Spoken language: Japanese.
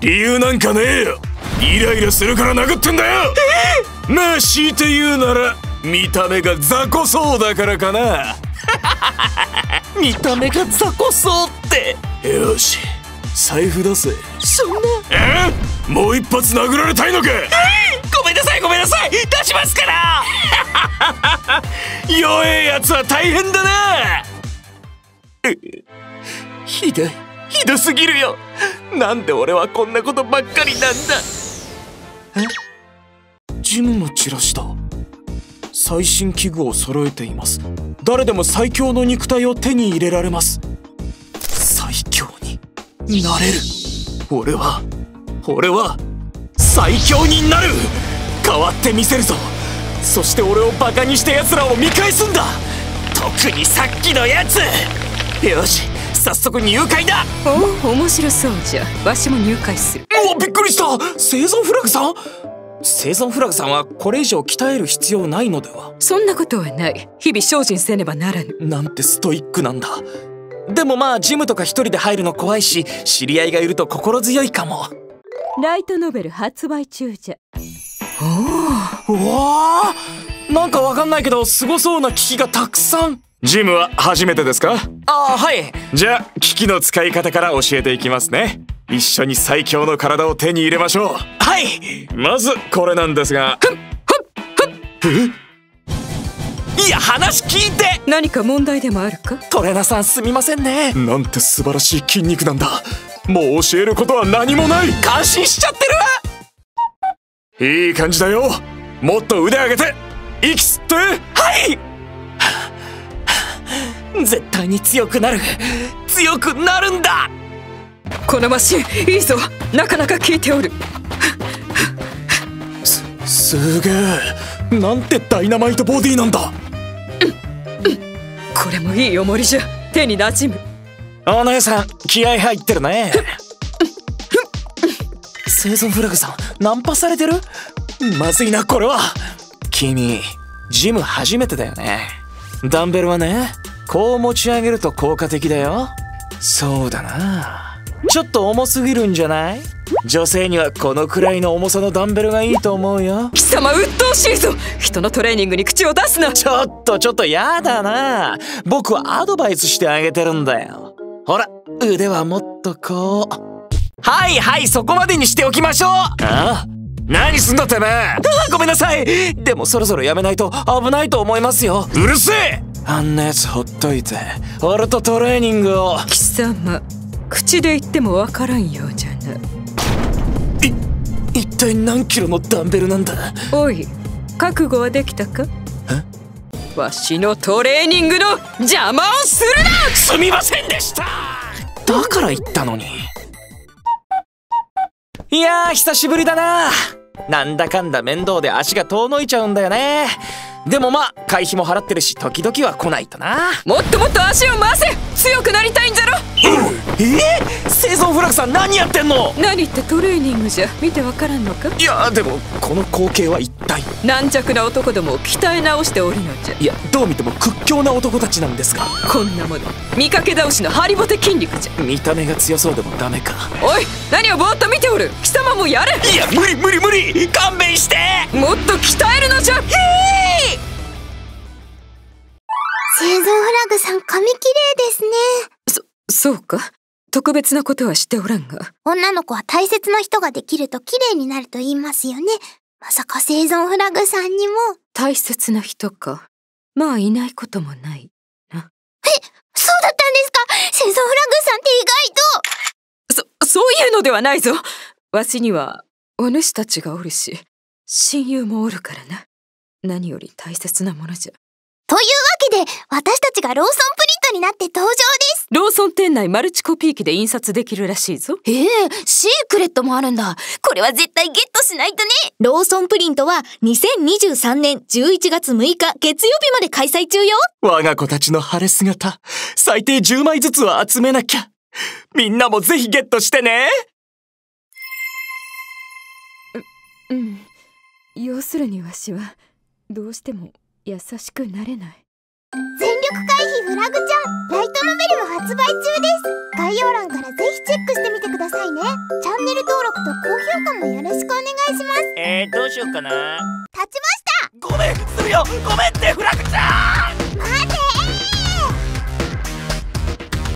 理由なんかねえよ。イライラするから殴ってんだよ。まあ強いて言うなら見た目が雑魚そうだからかな。見た目が雑魚そうって。よし、財布出せ。そんな。もう一発殴られたいのか。ごめんなさいごめんなさい、出しますから。弱えやつは大変だな。ひどい、ひどすぎるよ。なんで俺はこんなことばっかりなんだ。ジムのチラシだ。最新器具を揃えています。誰でも最強の肉体を手に入れられます。最強になれる。俺は最強になる。変わってみせるぞ。そして俺をバカにした奴らを見返すんだ。特にさっきのやつ。よし、早速入会だ。お、面白そうじゃ。わしも入会する。うわ、びっくりした。生存フラグさん。生存フラグさんはこれ以上鍛える必要ないのでは。そんなことはない。日々精進せねばならぬ。なんてストイックなんだ。でもまあジムとか一人で入るの怖いし、知り合いがいると心強いかも。ライトノベル発売中じゃ。おお、わあ、なんかわかんないけどすごそうな機器がたくさん。ジムは初めてですか。ああ、はい。じゃあ機器の使い方から教えていきますね。一緒に最強の体を手に入れましょう。はい。まずこれなんですが。いや、話聞いて。何か問題でもあるか。トレナさん、すみませんね。なんて素晴らしい筋肉なんだ。もう教えることは何もない。感心しちゃってる。いい感じだよ。もっと腕上げて。息吸って。はい絶対に強くなる。強くなるんだ。このマシンいいぞ。なかなか効いておる。すげえ。なんてダイナマイトボディなんだ。これもいい重りじゃ。手に馴染む。お姉さん、気合入ってるね。生存フラグさん、ナンパされてる。まずいな、これは。君、ジム初めてだよね。ダンベルはね、こう持ち上げると効果的だよ。そうだな、ちょっと重すぎるんじゃない。女性にはこのくらいの重さのダンベルがいいと思うよ。貴様、鬱陶しいぞ。人のトレーニングに口を出すな。ちょっとやだな。僕はアドバイスしてあげてるんだよ。ほら、腕はもっとこう。はいはい、そこまでにしておきましょう。ああ、何すんだってめえ。ああ、ごめんなさい。でもそろそろやめないと危ないと思いますよ。うるせえ。あんなやつほっといて、俺とトレーニングを。貴様、口で言ってもわからんようじゃな。一体何キロのダンベルなんだ。おい、覚悟はできたか。わしのトレーニングの邪魔をするな。すみませんでした。だから言ったのに。いやー、久しぶりだな。なんだかんだ面倒で足が遠のいちゃうんだよね。でもまあ会費も払ってるし、時々は来ないとな。もっともっと足を回せ。強くなりたいんじゃろ。生存フラグさん、何やってんの。何ってトレーニングじゃ。見てわからんのか。いや、でもこの光景は一体。軟弱な男どもを鍛え直しておるのじゃ。いや、どう見ても屈強な男たちなんですが。こんなもの見かけ倒しのハリボテ筋肉じゃ。見た目が強そうでもダメか。おい、何をぼーっと見ておる。貴様もやれ。いや、無理、勘弁して。もっと鍛えるのじゃ。生存フラグさん、髪きれいですね。そうか。特別なことはしておらんが。女の子は大切な人ができると綺麗になると言いますよね。まさか生存フラグさんにも。大切な人か。まあいないこともないな。え、そうだったんですか。生存フラグさんって意外と。そういうのではないぞ。わしにはお主たちがおるし、親友もおるからな。何より大切なものじゃ。というわけで、私たちがローソンプリントになって登場です。ローソン店内マルチコピー機で印刷できるらしいぞ。シークレットもあるんだ。これは絶対ゲットしないとね。ローソンプリントは2023年11月6日月曜日まで開催中よ。我が子たちの晴れ姿、最低10枚ずつは集めなきゃ。みんなもぜひゲットしてね。要するにわしはどうしても優しくなれない。全力回避フラグちゃん、来イトノベルも発売中です。概要欄からぜひチェックしてみてくださいね。チャンネル登録と高評価もよろしくお願いします。どうしようかな。立ちました。ごめん、するよ。ごめんってフラグちゃん。